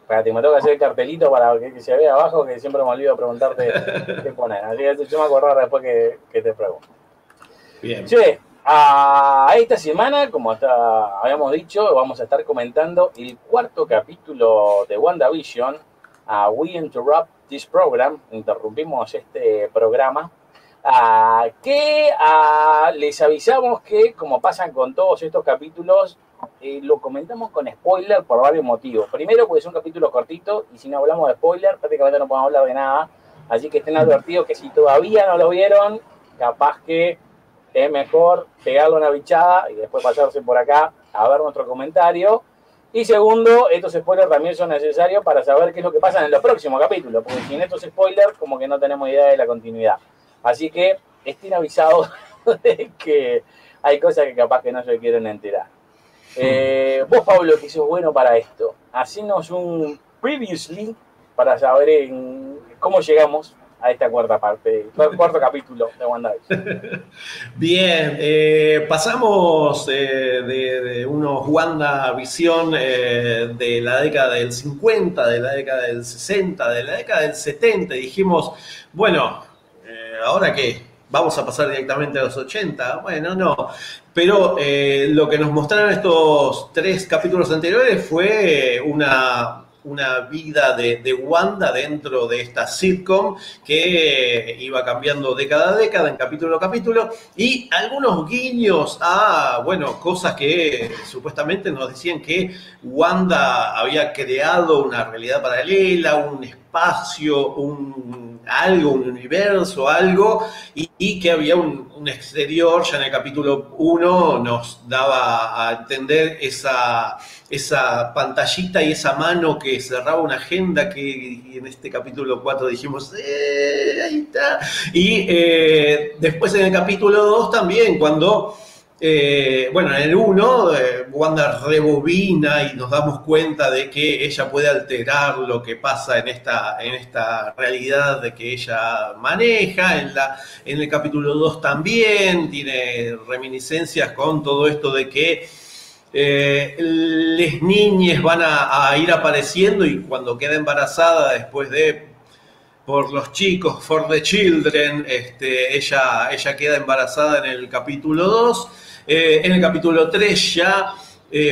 Espérate, me tengo que hacer el cartelito para que se vea abajo, que siempre me olvido preguntarte qué poner. Así que yo me acordaré después que te pregunto. Bien. Che, a esta semana, como hasta habíamos dicho, vamos a estar comentando el cuarto capítulo de WandaVision, a We Interrupt This Program, interrumpimos este programa, que les avisamos que, como pasan con todos estos capítulos, lo comentamos con spoiler por varios motivos. Primero, porque es un capítulo cortito, y si no hablamos de spoiler, prácticamente no podemos hablar de nada. Así que estén advertidos que si todavía no lo vieron, capaz que es mejor pegarle una bichada y después pasarse por acá a ver nuestro comentario. Y segundo, estos spoilers también son necesarios para saber qué es lo que pasa en los próximos capítulos, porque sin estos spoilers como que no tenemos idea de la continuidad. Así que estén avisados de que hay cosas que capaz que no se quieren enterar. Vos, Pablo, que sos bueno para esto, hacenos un previously para saber cómo llegamos a esta cuarta parte, el cuarto capítulo de WandaVision. Bien, pasamos de unos WandaVision de la década del 50, de la década del 60, de la década del 70, y dijimos, bueno, ¿ahora qué? ¿Vamos a pasar directamente a los 80? Bueno, no. Pero lo que nos mostraron estos tres capítulos anteriores fue una vida de Wanda dentro de esta sitcom que iba cambiando década a década, en capítulo a capítulo, y algunos guiños a, bueno, cosas que supuestamente nos decían que Wanda había creado una realidad paralela, un espacio, un universo, algo, y que había un exterior. Ya en el capítulo 1 nos daba a entender esa pantallita y esa mano que cerraba una agenda que en este capítulo 4 dijimos, ahí está. Y después en el capítulo 2 también, cuando, bueno, en el 1 Wanda rebobina y nos damos cuenta de que ella puede alterar lo que pasa en esta realidad de que ella maneja. En el capítulo 2 también tiene reminiscencias con todo esto de que las niñas van a ir apareciendo, y cuando queda embarazada después de Por los Chicos, For the Children, ella queda embarazada en el capítulo 2. En el capítulo 3 ya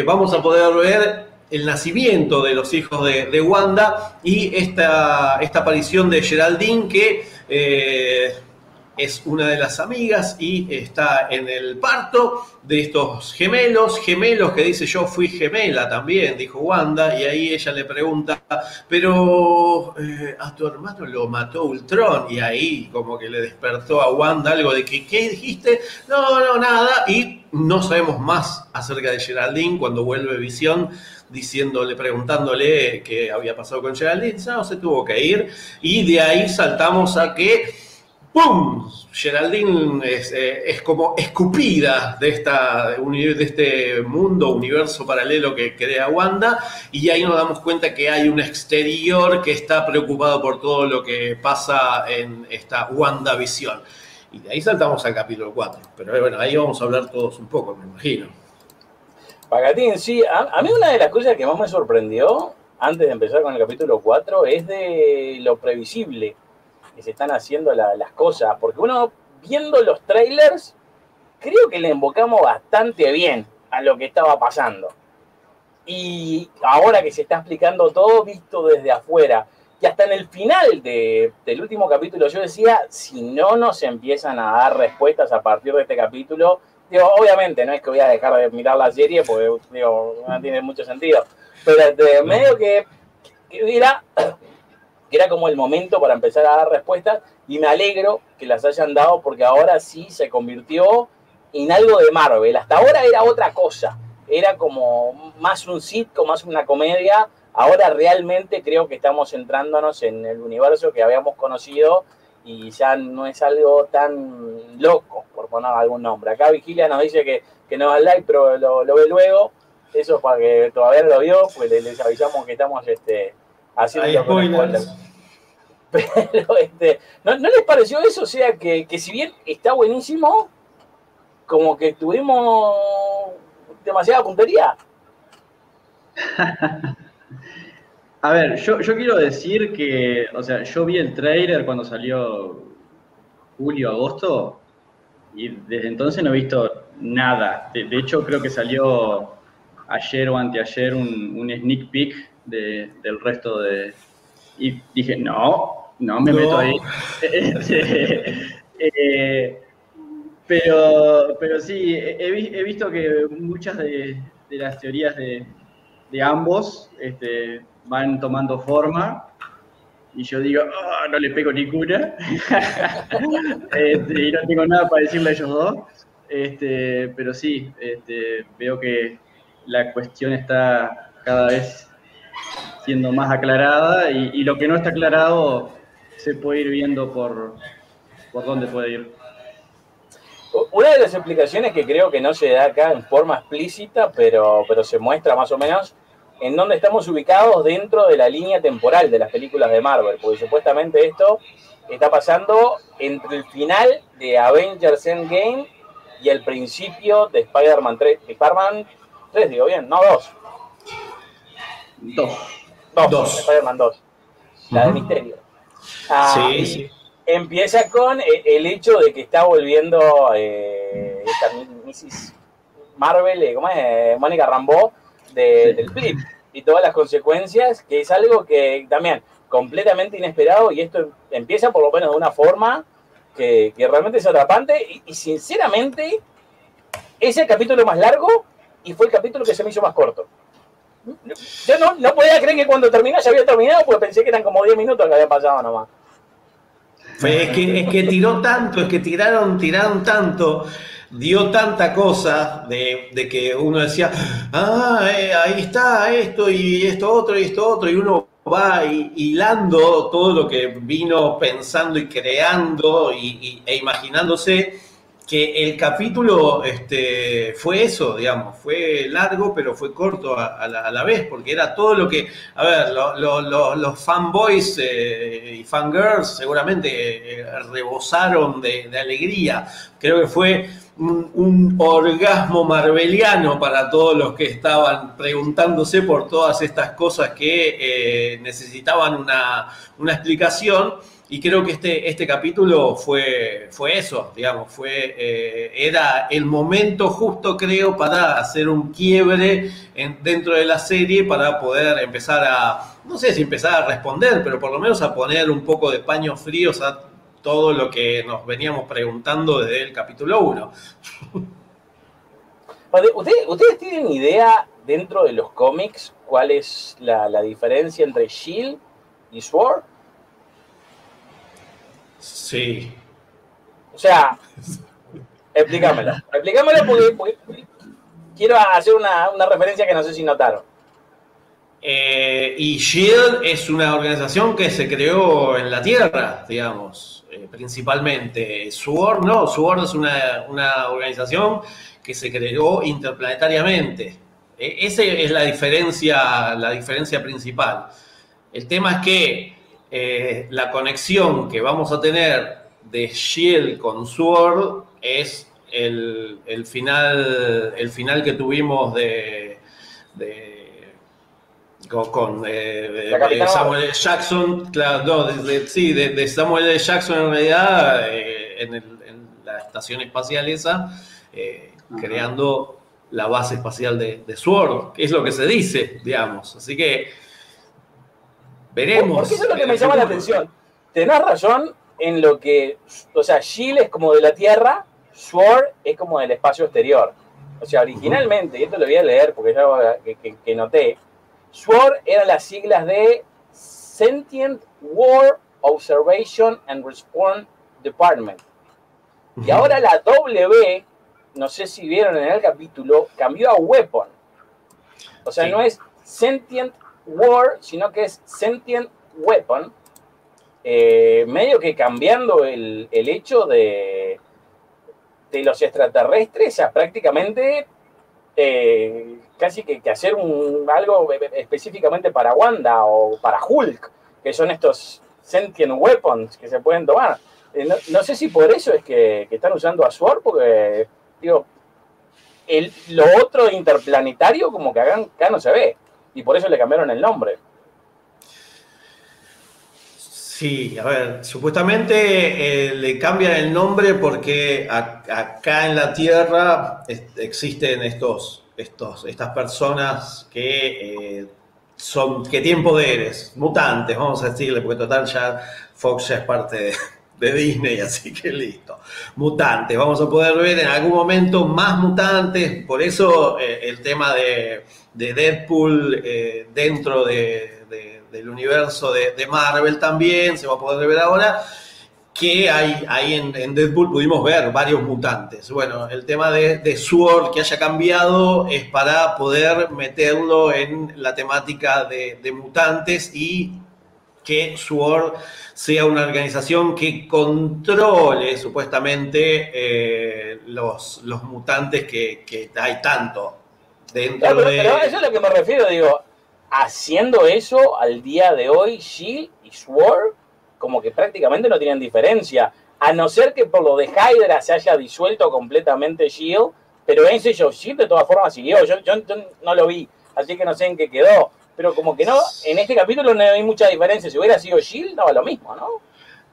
vamos a poder ver el nacimiento de los hijos de Wanda, y esta aparición de Geraldine, que es una de las amigas y está en el parto de estos gemelos que dice, yo fui gemela también, dijo Wanda, y ahí ella le pregunta, pero a tu hermano lo mató Ultron, y ahí como que le despertó a Wanda algo de que, ¿qué dijiste? No, nada, y no sabemos más acerca de Geraldine. Cuando vuelve Visión preguntándole qué había pasado con Geraldine, no, se tuvo que ir, y de ahí saltamos a que ¡pum! Geraldine es como escupida de este mundo, universo paralelo que crea Wanda, y ahí nos damos cuenta que hay un exterior que está preocupado por todo lo que pasa en esta WandaVision. Y de ahí saltamos al capítulo 4. Pero bueno, ahí vamos a hablar todos un poco, me imagino. Pagatín, sí. A mí una de las cosas que más me sorprendió antes de empezar con el capítulo 4 es de lo previsible que se están haciendo las cosas, porque uno, viendo los trailers, creo que le embocamos bastante bien a lo que estaba pasando. Y ahora que se está explicando todo, visto desde afuera, y hasta en el final del último capítulo, yo decía, si no nos empiezan a dar respuestas a partir de este capítulo, digo, obviamente, no es que voy a dejar de mirar la serie, porque digo, no tiene mucho sentido, pero de medio que era... era como el momento para empezar a dar respuestas, y me alegro que las hayan dado, porque ahora sí se convirtió en algo de Marvel. Hasta ahora era otra cosa, era como más un sitcom, más una comedia. Ahora realmente creo que estamos centrándonos en el universo que habíamos conocido, y ya no es algo tan loco, por poner algún nombre. Acá Vigilia nos dice que no da like, pero lo ve luego. Eso es para que todavía no lo vio, pues les avisamos que estamos haciendo... Hay spoilers. Pero ¿no les pareció eso? O sea, que si bien está buenísimo, como que tuvimos demasiada puntería. A ver, yo quiero decir que, o sea, yo vi el trailer cuando salió julio, agosto, y desde entonces no he visto nada. De hecho, creo que salió ayer o anteayer un sneak peek del resto de... Y dije, no me meto ahí. Pero sí, he visto que muchas de las teorías de ambos van tomando forma, y yo digo, no le pego ninguna. Y no tengo nada para decirle a ellos dos. Pero sí, veo que la cuestión está cada vez siendo más aclarada, y lo que no está aclarado se puede ir viendo por dónde puede ir. Una de las explicaciones que creo que no se da acá en forma explícita, pero se muestra más o menos en dónde estamos ubicados dentro de la línea temporal de las películas de Marvel, porque supuestamente esto está pasando entre el final de Avengers Endgame y el principio de Spider-Man 3. Spider-Man 3, digo bien, no 2. 2. Spider-Man 2. La de Misterio. Sí. Empieza con el hecho de que está volviendo esta Mrs. Marvel, ¿cómo es? Mónica Rambeau, del flip, y todas las consecuencias, que es algo que también completamente inesperado, y esto empieza por lo menos de una forma que realmente es atrapante, y sinceramente es el capítulo más largo y fue el capítulo que se me hizo más corto. Yo no podía creer que cuando terminó ya había terminado, porque pensé que eran como 10 minutos que había pasado nomás. Es que tiró tanto, tiraron tanto, dio tanta cosa de que uno decía, ahí está esto y esto otro y esto otro, y uno va hilando todo lo que vino pensando y creando e imaginándose, que el capítulo fue eso, digamos, fue largo pero fue corto a la vez, porque era todo lo que, a ver, los fanboys y fangirls seguramente rebosaron de alegría. Creo que fue un orgasmo marveliano para todos los que estaban preguntándose por todas estas cosas que necesitaban una explicación. Y creo que este capítulo fue eso, digamos, era el momento justo, creo, para hacer un quiebre dentro de la serie, para poder empezar a, no sé si empezar a responder, pero por lo menos a poner un poco de paños fríos a todo lo que nos veníamos preguntando desde el capítulo 1. ¿Ustedes tienen idea, dentro de los cómics, cuál es la diferencia entre S.H.I.E.L.D. y S.W.O.R.D.? Sí. O sea, explícamelo porque quiero hacer una referencia que no sé si notaron. Y S.H.I.E.L.D. es una organización que se creó en la Tierra, digamos, principalmente. S.W.O.R.D. no, S.W.O.R.D. es una organización que se creó interplanetariamente. Esa es la diferencia principal. El tema es que la conexión que vamos a tener de S.H.I.E.L.D. con S.W.O.R.D. es el final que tuvimos con Samuel Jackson, claro, de Samuel Jackson, en realidad, en la estación espacial esa, creando la base espacial de S.W.O.R.D., que es lo que se dice, digamos, así que veremos. Porque eso es lo que me llama la atención. Tenés razón en lo que... O sea, S.H.I.E.L.D. es como de la Tierra, S.W.O.R.D. es como del espacio exterior. O sea, originalmente, y esto lo voy a leer porque ya que noté, S.W.O.R.D. eran las siglas de Sentient War Observation and Response Department. Y ahora la W, no sé si vieron en el capítulo, cambió a Weapon. O sea, sí, no es Sentient War, sino que es Sentient Weapon, medio que cambiando el hecho de los extraterrestres a prácticamente casi que hacer algo específicamente para Wanda o para Hulk, que son estos sentient weapons que se pueden tomar. No sé si por eso es que están usando a S.W.O.R.D., porque, digo, lo otro interplanetario como que acá no se ve, y por eso le cambiaron el nombre. Sí, a ver, supuestamente le cambian el nombre porque acá en la Tierra existen estas personas que tienen poderes, mutantes, vamos a decirle, porque total ya Fox ya es parte de Disney, así que listo. Mutantes, vamos a poder ver en algún momento más mutantes, por eso el tema de Deadpool dentro del universo de Marvel también, se va a poder ver ahora, que ahí en Deadpool pudimos ver varios mutantes. Bueno, el tema de S.W.O.R.D. que haya cambiado es para poder meterlo en la temática de mutantes y que S.W.O.R.D. sea una organización que controle supuestamente los mutantes que hay tanto dentro de... Pero eso es lo que me refiero, digo, haciendo eso al día de hoy, S.H.I.E.L.D. y S.W.O.R.D. como que prácticamente no tienen diferencia, a no ser que por lo de Hydra se haya disuelto completamente S.H.I.E.L.D., pero ese S.H.I.E.L.D. de todas formas siguió. Yo no lo vi, así que no sé en qué quedó, pero como que no, en este capítulo no hay mucha diferencia. Si hubiera sido S.H.I.E.L.D., no, lo mismo, ¿no?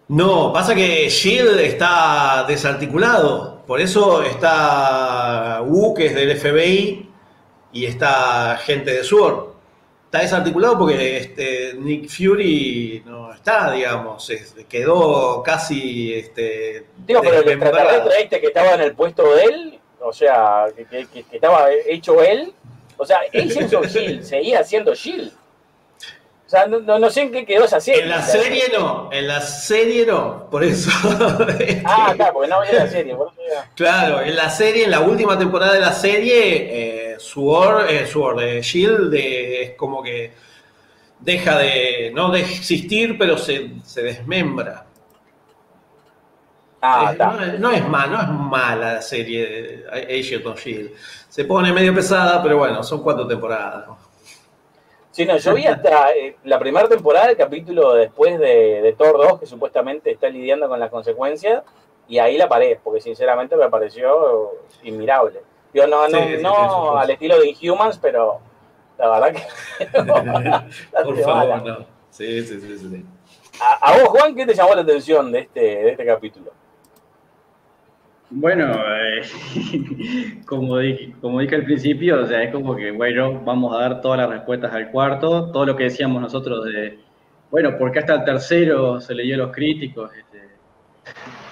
No, pasa que S.H.I.E.L.D. está desarticulado, por eso está Wu, que es del FBI, y está gente de S.W.O.R.D. Está desarticulado porque Nick Fury no está, digamos, quedó casi... Digo, pero el extraterrestre que estaba en el puesto de él, o sea, que estaba hecho él, o sea, él se hizo S.H.I.E.L.D., seguía siendo S.H.I.E.L.D. O sea, no sé en qué quedó esa serie. En la serie no, por eso... Claro, porque no había la serie. Por eso era... Claro, en la serie, en la última temporada de la serie... S.W.O.R.D. es como que deja de, no de existir, pero se desmembra. No es mala la serie Agents of S.H.I.E.L.D. Se pone medio pesada, pero bueno, son 4 temporadas. Sí, no, yo vi hasta la primera temporada, el capítulo después de Thor 2, que supuestamente está lidiando con las consecuencias, y ahí la paré, porque sinceramente me pareció inmirable. Yo no al estilo de Inhumans, pero la verdad que... Por favor, no. Sí. ¿A vos, Juan, qué te llamó la atención de este capítulo? Bueno, como dije al principio, o sea, es como que, bueno, vamos a dar todas las respuestas al cuarto, todo lo que decíamos nosotros de, bueno, porque hasta el tercero se le dio a los críticos,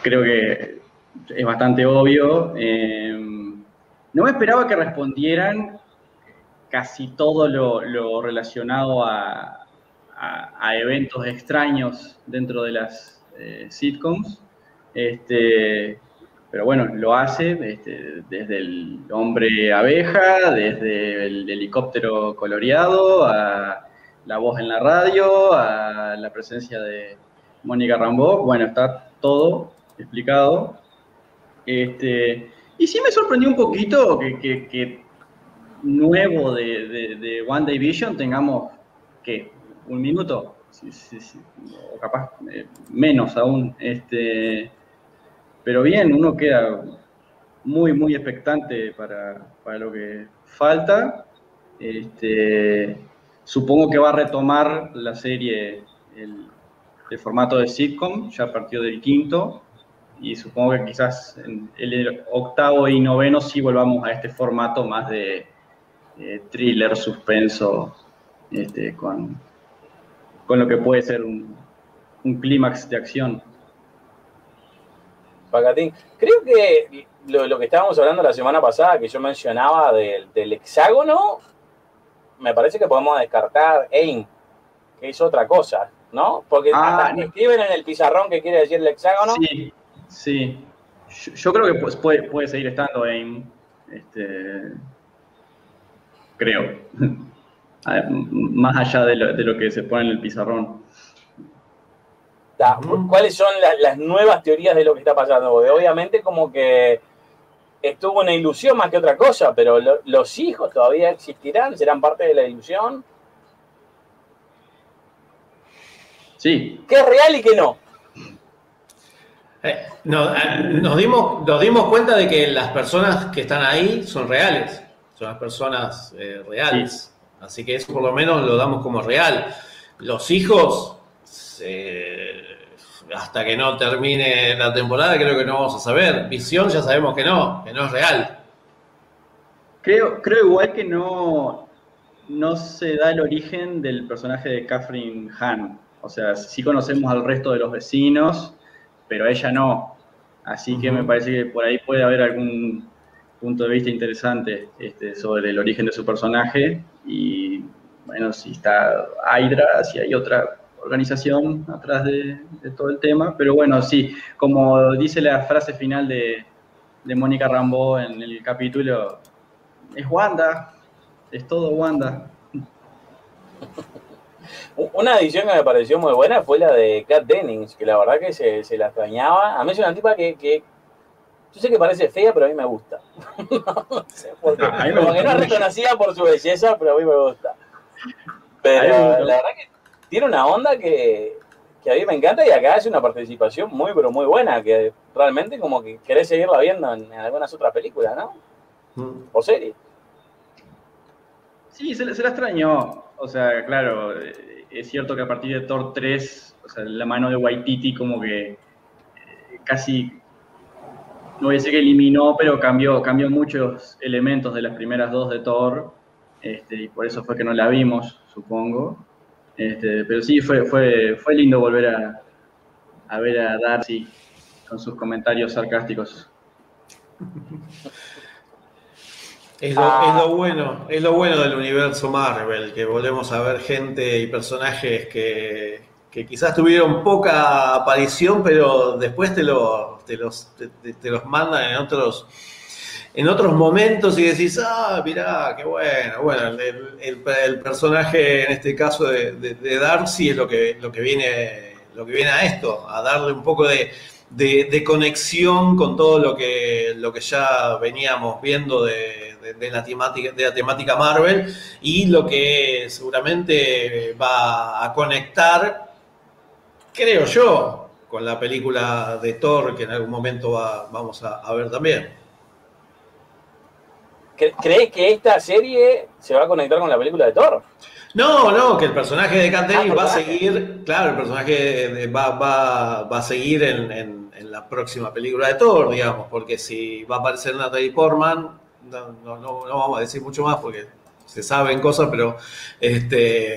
creo que es bastante obvio. No me esperaba que respondieran casi todo lo relacionado a eventos extraños dentro de las sitcoms, pero bueno, lo hace desde el hombre abeja, desde el helicóptero coloreado, a la voz en la radio, a la presencia de Mónica Rambeau. Bueno, está todo explicado. Y sí me sorprendió un poquito que nuevo de WandaVision tengamos, ¿qué? ¿Un minuto? Sí. O capaz menos aún. Pero bien, uno queda muy, muy expectante para lo que falta. Supongo que va a retomar la serie el formato de sitcom, ya partió del quinto. Y supongo que quizás en el octavo y noveno sí volvamos a este formato más de thriller, suspenso, con lo que puede ser un clímax de acción. Pacatín, creo que lo que estábamos hablando la semana pasada, que yo mencionaba del hexágono, me parece que podemos descartar AIM, que es otra cosa, ¿no? Porque hasta que escriben en el pizarrón que quiere decir el hexágono... Sí. Sí, yo creo que puede seguir estando AIM, creo, más allá de lo que se pone en el pizarrón. ¿Cuáles son las nuevas teorías de lo que está pasando? Obviamente como que estuvo una ilusión más que otra cosa, pero los hijos todavía existirán, serán parte de la ilusión. Sí. ¿Qué es real y qué no? Nos dimos cuenta de que las personas que están ahí son reales. Son las personas reales. Sí. Así que eso por lo menos lo damos como real. Los hijos, hasta que no termine la temporada, creo que no vamos a saber. Visión ya sabemos que no es real. Creo igual que no se da el origen del personaje de Kathryn Hahn. O sea, sí conocemos al resto de los vecinos, pero ella no. Así que me parece que por ahí puede haber algún punto de vista interesante sobre el origen de su personaje. Y bueno, si está Hydra, si hay otra organización atrás de todo el tema. Pero bueno, sí, como dice la frase final de Mónica Rambeau en el capítulo, es Wanda, es todo Wanda. Una edición que me pareció muy buena fue la de Kat Dennings, que la verdad que se la extrañaba. A mí es una tipa que yo sé que parece fea, pero a mí me gusta. No sé por qué. A mí me gusta, que no es reconocida por su belleza, pero a mí me gusta. Pero la verdad que tiene una onda que a mí me encanta, y acá es una participación muy, pero muy buena, que realmente como que querés seguirla viendo en algunas otras películas, ¿no? O series. Sí, se la extrañó. O sea, claro, es cierto que a partir de Thor 3, o sea, la mano de Waititi como que casi, no voy a decir que eliminó, pero cambió muchos elementos de las primeras dos de Thor, y por eso fue que no la vimos, supongo. Pero sí, fue lindo volver a ver a Darcy con sus comentarios sarcásticos. Es lo bueno del universo Marvel, que volvemos a ver gente y personajes que quizás tuvieron poca aparición, pero después te los mandan en otros momentos y decís, mirá, qué bueno. Bueno, el personaje en este caso de Darcy es lo que viene a esto, a darle un poco de conexión con todo lo que ya veníamos viendo de la temática Marvel, y lo que seguramente va a conectar, creo yo, con la película de Thor, que en algún momento vamos a ver también. ¿Crees que esta serie se va a conectar con la película de Thor? No, que el personaje de Kat Dennings va a seguir, claro, el personaje va a seguir en la próxima película de Thor, digamos, porque si va a aparecer Natalie Portman, no vamos a decir mucho más porque se saben cosas, pero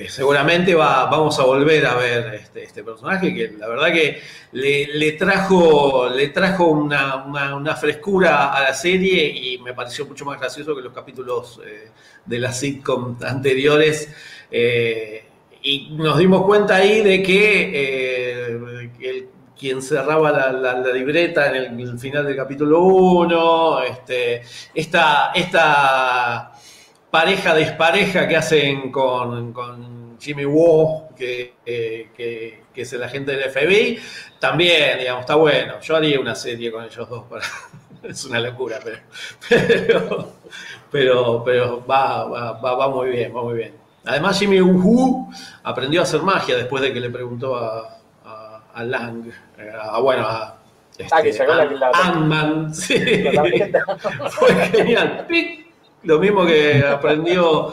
seguramente vamos a volver a ver este personaje, que la verdad que le trajo una frescura a la serie, y me pareció mucho más gracioso que los capítulos de las sitcom anteriores. Y nos dimos cuenta ahí de que quien cerraba la libreta en el final del capítulo 1, esta pareja-despareja que hacen con Jimmy Woo, que es el agente del FBI, también, digamos, está bueno. Yo haría una serie con ellos dos, es una locura, pero va muy bien, va muy bien. Además, Jimmy Woo aprendió a hacer magia después de que le preguntó a Lang, a Ant-Man, sí. Fue genial. Lo mismo que aprendió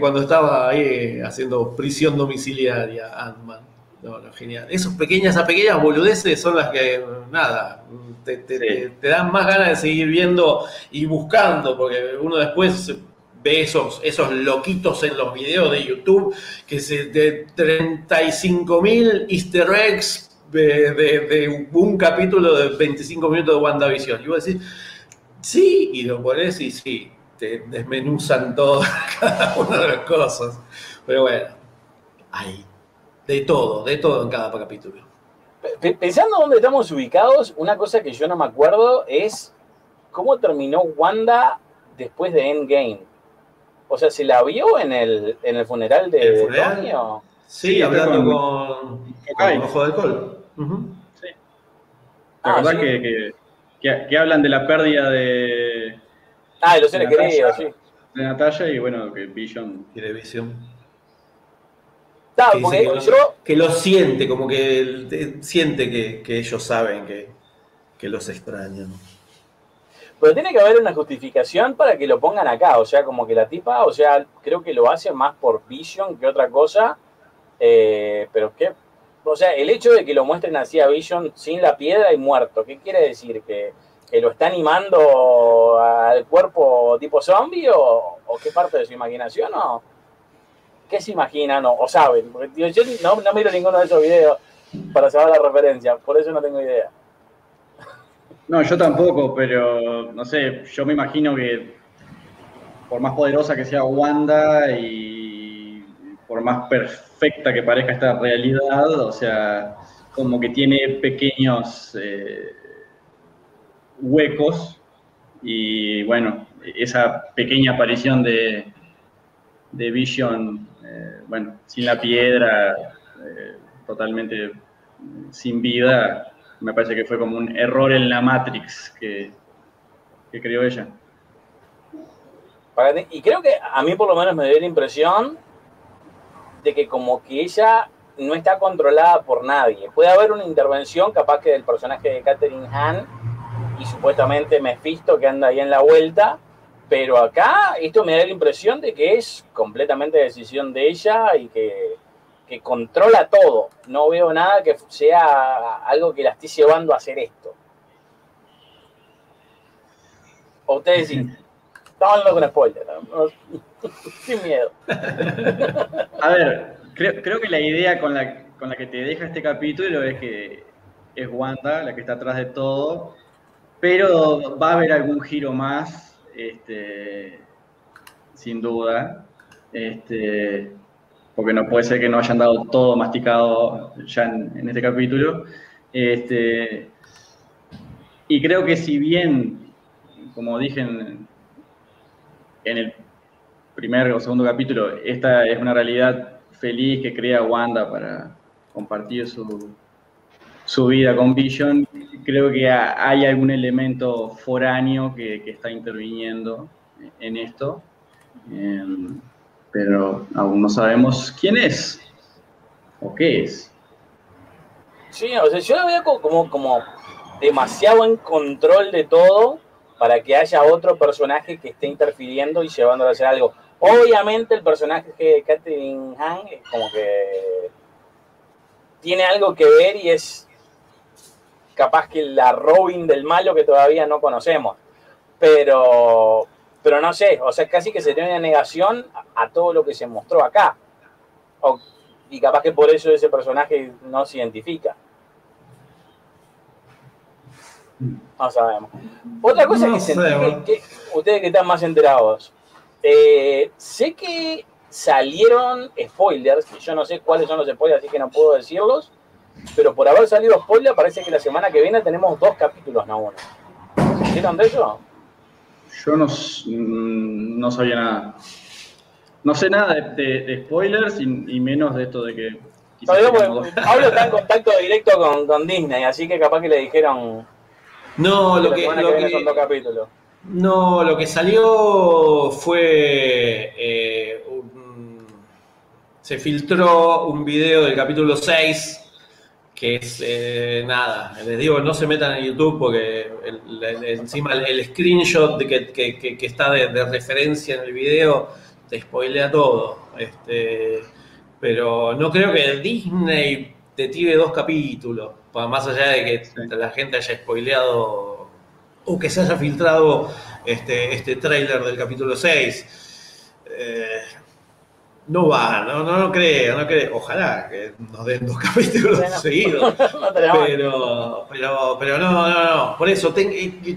cuando estaba ahí haciendo prisión domiciliaria Ant-Man. No, genial. Esas pequeñas boludeces son las que, nada, te dan más ganas de seguir viendo y buscando, porque uno después ve esos loquitos en los videos de YouTube que de 35.000 easter eggs de un capítulo de 25 minutos de WandaVision. Y vos decís, sí, y lo ponés y sí, te desmenuzan todo, cada una de las cosas. Pero bueno, hay de todo en cada capítulo. Pensando dónde estamos ubicados, una cosa que yo no me acuerdo es cómo terminó Wanda después de Endgame. O sea, ¿se la vio en el funeral de Antonio? Sí, hablando con ojo de alcohol. Uh-huh. Sí. La verdad, ¿sí? Que hablan de la pérdida de... de los seres queridos, sí. De Natalia, y bueno, que Vision. Claro, porque que, yo... que lo siente, como que siente que ellos saben que los extrañan. Pero tiene que haber una justificación para que lo pongan acá, o sea, como que la tipa, o sea, creo que lo hace más por Vision que otra cosa, pero que, o sea, el hecho de que lo muestren así a Vision sin la piedra y muerto, ¿qué quiere decir? ¿Que lo está animando al cuerpo tipo zombie o qué parte de su imaginación o qué se imaginan o saben? Porque yo no miro ninguno de esos videos para saber la referencia, por eso no tengo idea. No, yo tampoco, pero no sé, yo me imagino que por más poderosa que sea Wanda y por más perfecta que parezca esta realidad, o sea, como que tiene pequeños huecos y bueno, esa pequeña aparición de Vision, bueno, sin la piedra, totalmente sin vida... Me parece que fue como un error en la Matrix que creó ella. Y creo que a mí por lo menos me dio la impresión de que como que ella no está controlada por nadie. Puede haber una intervención capaz que del personaje de Kathryn Hahn y supuestamente Mephisto que anda ahí en la vuelta, pero acá esto me da la impresión de que es completamente decisión de ella y que controla todo. No veo nada que sea algo que la esté llevando a hacer esto. O ustedes dicen, estamos hablando con spoiler, ¿no? Sin miedo. A ver, creo que la idea con la que te deja este capítulo es que es Wanda la que está atrás de todo, pero va a haber algún giro más, sin duda. Porque no puede ser que no hayan dado todo masticado ya en este capítulo. Y creo que si bien, como dije en el primer o segundo capítulo, esta es una realidad feliz que crea Wanda para compartir su vida con Vision, creo que hay algún elemento foráneo que está interviniendo en esto. Pero aún no sabemos quién es o qué es. Sí, o sea, yo lo veo como demasiado en control de todo para que haya otro personaje que esté interfiriendo y llevándolo a hacer algo. Obviamente el personaje de Kathryn Hahn es como que tiene algo que ver y es capaz que la Robin del malo que todavía no conocemos. Pero no sé, o sea, casi que sería una negación a todo lo que se mostró acá. Y capaz que por eso ese personaje no se identifica. No sabemos. Otra cosa no que ustedes que están más enterados, sé que salieron spoilers, que yo no sé cuáles son los spoilers, así que no puedo decirlos, pero por haber salido spoilers parece que la semana que viene tenemos 2 capítulos, no uno. ¿Se hicieron de eso? Yo no sabía nada. No sé nada de spoilers y menos de esto de que... Pablo está en contacto directo con Disney, así que capaz que le dijeron... No, lo que salió fue... se filtró un video del capítulo 6, que es nada, les digo, no se metan en YouTube porque encima el screenshot que está de referencia en el video te spoilea todo. Pero no creo que Disney te tire 2 capítulos, más allá de que la gente haya spoileado o que se haya filtrado este tráiler del capítulo 6. No va, no creo. Ojalá que nos den 2 capítulos seguidos. Pero no. Por eso,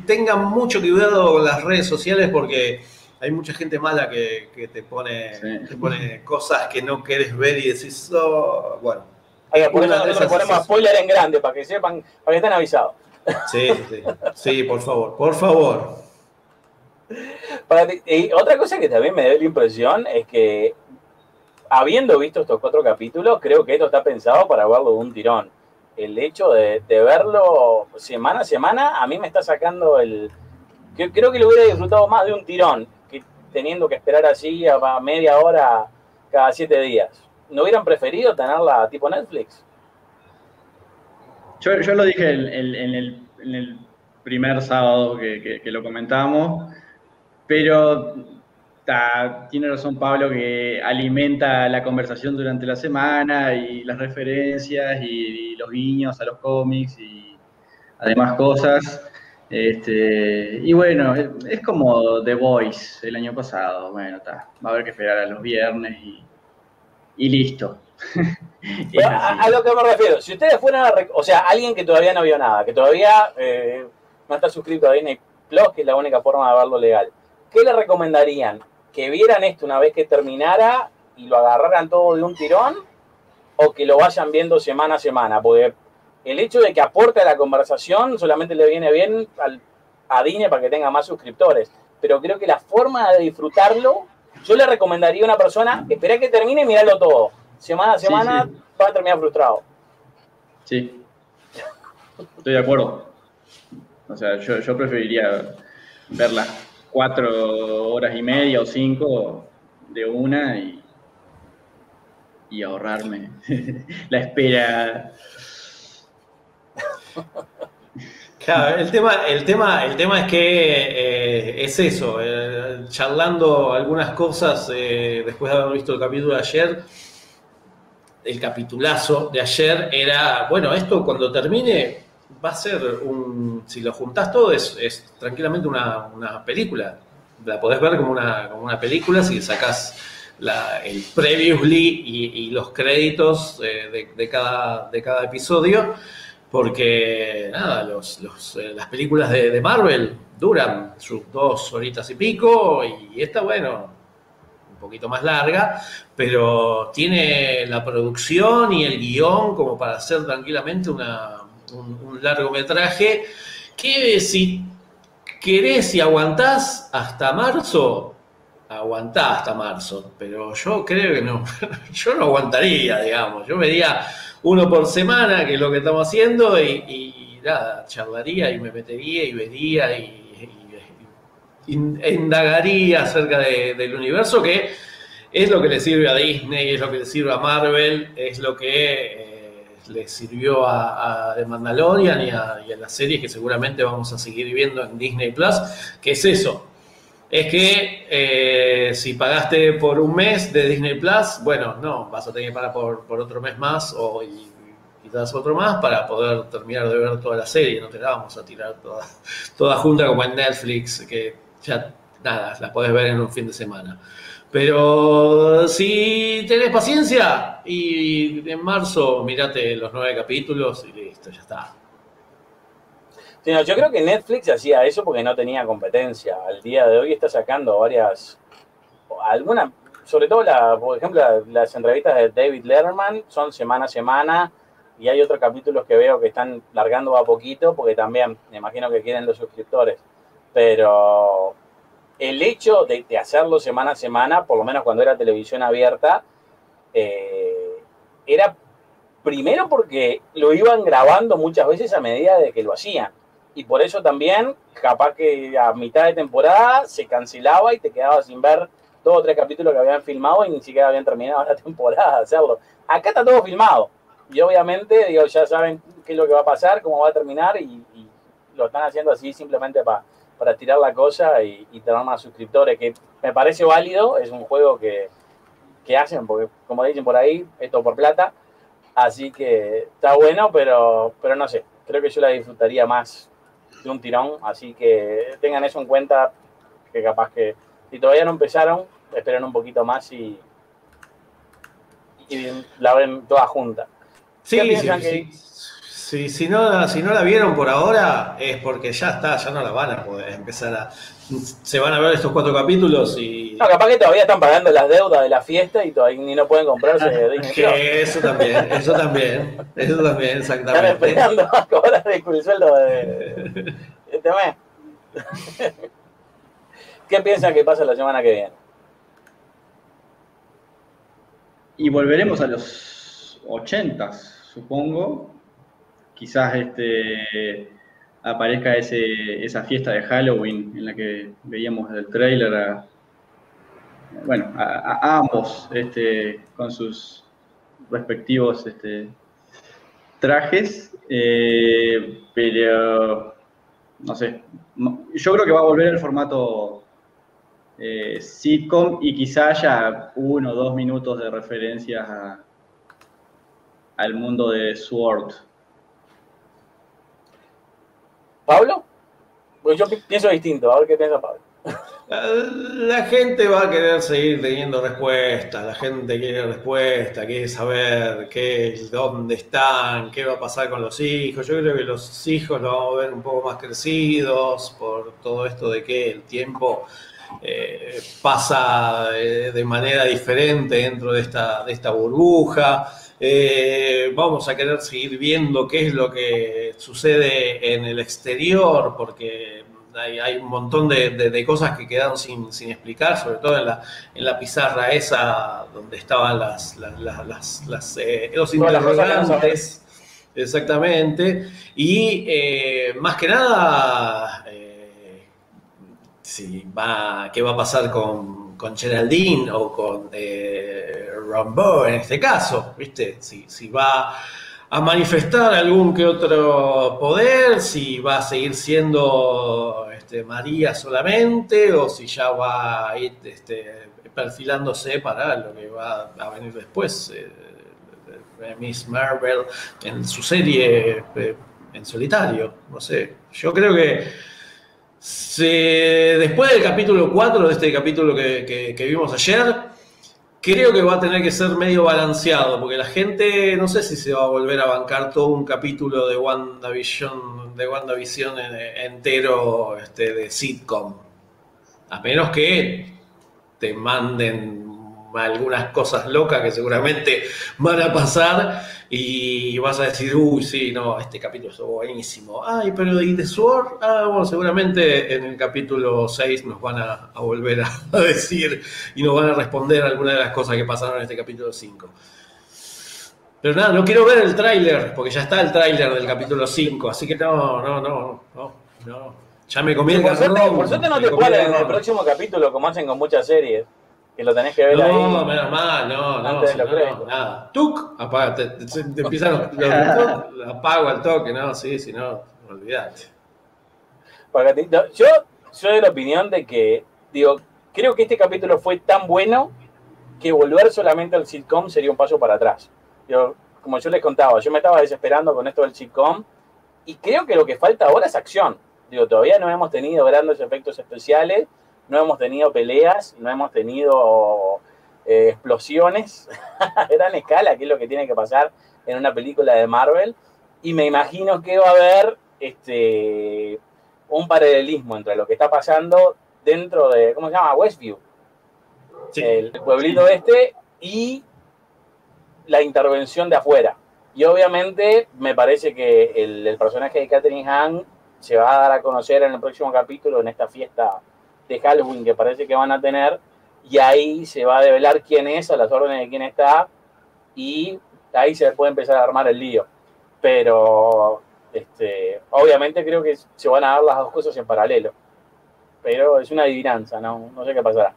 tengan mucho cuidado con las redes sociales porque hay mucha gente mala que te pone cosas que no querés ver y decís, oh, bueno. Oiga, por eso nosotros ponemos spoiler en grande para que sepan, para que estén avisados. Sí, por favor. Y otra cosa que también me dio la impresión es que habiendo visto estos 4 capítulos, creo que esto está pensado para verlo de un tirón. El hecho de verlo semana a semana, a mí me está sacando el... Creo que lo hubiera disfrutado más de un tirón, que teniendo que esperar así a media hora cada 7 días. ¿no hubieran preferido tenerla tipo Netflix? Yo lo dije en el primer sábado que lo comentábamos, pero tiene razón Pablo, que alimenta la conversación durante la semana y las referencias y los guiños a los cómics y además cosas. Y bueno, es como The Voice el año pasado. Bueno, va a haber que esperar a los viernes y listo. Bueno, a lo que me refiero, si ustedes fueran, o sea, alguien que todavía no vio nada, que todavía no está suscrito a Disney Plus, que es la única forma de verlo legal, ¿qué le recomendarían? ¿Que vieran esto una vez que terminara y lo agarraran todo de un tirón? ¿O que lo vayan viendo semana a semana? Porque el hecho de que aporte a la conversación solamente le viene bien a Disney para que tenga más suscriptores. Pero creo que la forma de disfrutarlo, yo le recomendaría a una persona, esperá que termine y mirarlo todo. Semana a semana, sí, sí, va a terminar frustrado. Sí. Estoy de acuerdo. O sea, yo preferiría verla 4 horas y media o 5 de una y ahorrarme la espera. Claro, el tema es que es eso, charlando algunas cosas después de haber visto el capítulo de ayer. El capitulazo de ayer era, bueno, esto cuando termine va a ser un, si lo juntás todo, es tranquilamente una película. La podés ver como una película si sacás el previously y los créditos de cada episodio, porque nada, las películas de Marvel duran sus 2 horitas y pico y esta, bueno, un poquito más larga, pero tiene la producción y el guión como para hacer tranquilamente un largometraje que, si querés y aguantás hasta marzo, pero yo creo que no, yo no aguantaría, digamos, yo vería uno por semana, que es lo que estamos haciendo, y nada, charlaría y me metería y vería indagaría acerca del universo, que es lo que le sirve a Disney, es lo que le sirve a Marvel, es lo que le sirvió a The Mandalorian y a las series que seguramente vamos a seguir viendo en Disney Plus, que es eso. Es que si pagaste por un mes de Disney Plus, bueno, no, vas a tener que pagar por otro mes más o quizás otro más para poder terminar de ver toda la serie. No te la vamos a tirar toda junta como en Netflix, que ya, nada, la podés ver en un fin de semana. Pero si tenés paciencia, y en marzo mirate los 9 capítulos y listo, ya está. Sí, no, yo creo que Netflix hacía eso porque no tenía competencia. Al día de hoy está sacando algunas, sobre todo, por ejemplo, las entrevistas de David Letterman son semana a semana, y hay otros capítulos que veo que están largando a poquito porque también, me imagino que quieren los suscriptores. Pero el hecho de hacerlo semana a semana, por lo menos cuando era televisión abierta, era primero porque lo iban grabando muchas veces a medida de que lo hacían. Y por eso también, capaz que a mitad de temporada se cancelaba y te quedabas sin ver 2 o 3 capítulos que habían filmado y ni siquiera habían terminado la temporada de hacerlo. Acá está todo filmado. Y obviamente, digo, ya saben qué es lo que va a pasar, cómo va a terminar, y lo están haciendo así simplemente para tirar la cosa y tener más suscriptores, que me parece válido. Es un juego que hacen, porque como dicen por ahí, esto por plata, así que está bueno, pero no sé, creo que yo la disfrutaría más de un tirón, así que tengan eso en cuenta, que capaz que si todavía no empezaron, esperen un poquito más y la ven toda junta. Sí, si no la vieron por ahora, es porque ya está, ya no la van a poder empezar se van a ver estos 4 capítulos y... No, capaz que todavía están pagando las deudas de la fiesta y todavía ni no pueden comprarse Disney Plus. Eso también, exactamente. Están esperando a cobrar el sueldo de este mes. ¿Qué piensan que pasa la semana que viene? Y volveremos a los 80s, supongo. Quizás aparezca esa fiesta de Halloween en la que veíamos el tráiler a ambos, con sus respectivos trajes, pero no sé, yo creo que va a volver el formato sitcom y quizá haya 1 o 2 minutos de referencias al mundo de S.W.O.R.D. ¿Pablo? Pues yo pienso distinto, a ver qué piensa Pablo. La gente va a querer seguir teniendo respuestas, la gente quiere respuestas, quiere saber dónde están, qué va a pasar con los hijos. Yo creo que los hijos los vamos a ver un poco más crecidos por todo esto de que el tiempo pasa de manera diferente dentro de esta burbuja. Vamos a querer seguir viendo qué es lo que sucede en el exterior, porque hay un montón de cosas que quedaron sin explicar, sobre todo en la pizarra esa donde estaban los interrogantes. Exactamente. Y más que nada, ¿qué va a pasar con Geraldine o con Rambeau en este caso? ¿Viste? Si va a manifestar algún que otro poder, si va a seguir siendo María solamente, o si ya va a ir perfilándose para lo que va a venir después, Miss Marvel en su serie en solitario. No sé, yo creo que después del capítulo 4, de este capítulo que vimos ayer, creo que va a tener que ser medio balanceado, porque la gente no sé si se va a volver a bancar todo un capítulo de WandaVision entero de sitcom. A menos que te manden algunas cosas locas que seguramente van a pasar y vas a decir, uy, sí, no, este capítulo es buenísimo. Ay, pero ¿y de S.W.O.R.D.? Ah, bueno, seguramente en el capítulo 6 nos van a volver a decir y nos van a responder algunas de las cosas que pasaron en este capítulo 5. Pero nada, no quiero ver el tráiler, porque ya está el tráiler del capítulo 5, así que no. Ya me comí el garrón. Por suerte no te cuelan en el próximo capítulo, como hacen con muchas series. Que lo tenés que ver ahí. No, menos mal, no, nada. ¡Tuc! Apaga, te empiezan los apago al toque, no, sí, si no, olvidate. Yo soy de la opinión de que, digo, creo que este capítulo fue tan bueno que volver solamente al sitcom sería un paso para atrás. Yo, como yo les contaba, yo me estaba desesperando con esto del sitcom y creo que lo que falta ahora es acción. Digo, todavía no hemos tenido grandes efectos especiales, no hemos tenido peleas, no hemos tenido explosiones a gran escala, que es lo que tiene que pasar en una película de Marvel. Y me imagino que va a haber un paralelismo entre lo que está pasando dentro de, ¿cómo se llama? Westview, sí. El pueblito este, y la intervención de afuera. Y obviamente me parece que el personaje de Kathryn Hahn se va a dar a conocer en el próximo capítulo, en esta fiesta de Halloween que parece que van a tener, y ahí se va a develar quién es, a las órdenes de quién está, y ahí se puede empezar a armar el lío. Pero obviamente creo que se van a dar las dos cosas en paralelo, pero es una adivinanza, no sé qué pasará.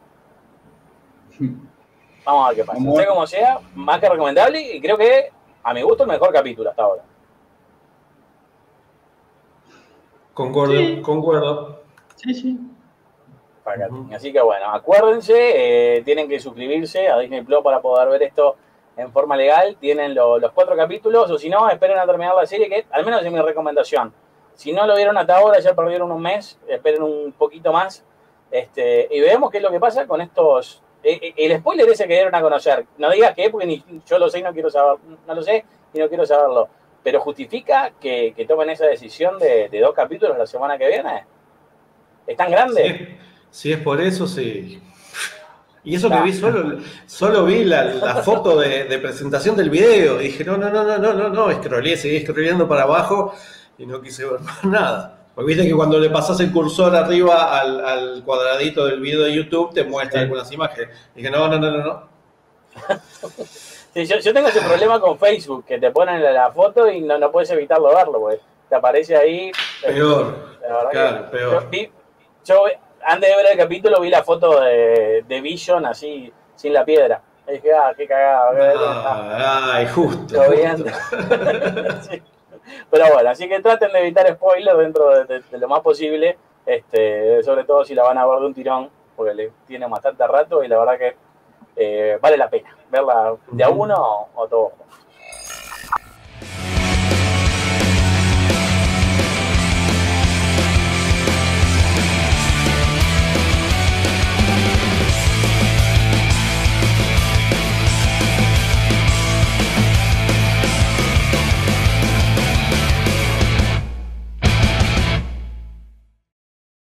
Vamos a ver qué pasa. Sea como sea, más que recomendable, y creo que a mi gusto el mejor capítulo hasta ahora. Concuerdo, sí. Concuerdo. Sí. Así que bueno, acuérdense, tienen que suscribirse a Disney Plus para poder ver esto en forma legal. Tienen los 4 capítulos, o si no, esperen a terminar la serie, que al menos es mi recomendación. Si no lo vieron hasta ahora, ya perdieron un mes, esperen un poquito más y veamos qué es lo que pasa con estos. El spoiler ese que dieron a conocer, no digas qué, porque ni yo lo sé y no quiero saber, no lo sé y no quiero saberlo, pero justifica que tomen esa decisión de 2 capítulos la semana que viene. ¿Es tan grande? Sí. Si es por eso, sí. Y eso que vi, solo vi la foto de presentación del video. Y dije, no, seguí scrolleando para abajo y no quise ver más nada. Porque viste que cuando le pasas el cursor arriba al cuadradito del video de YouTube, te muestra algunas imágenes. Y dije, no. Sí, yo tengo ese problema con Facebook, que te ponen la foto y no puedes evitarlo verlo, güey. Te aparece ahí. Peor. La verdad, claro, peor. Yo antes de ver el capítulo vi la foto de Vision así, sin la piedra. Y dije, ah, qué cagada. Ay, justo. Sí. Pero bueno, así que traten de evitar spoilers dentro de lo más posible, sobre todo si la van a ver de un tirón, porque le tiene bastante rato y la verdad que vale la pena verla de a uno o todos.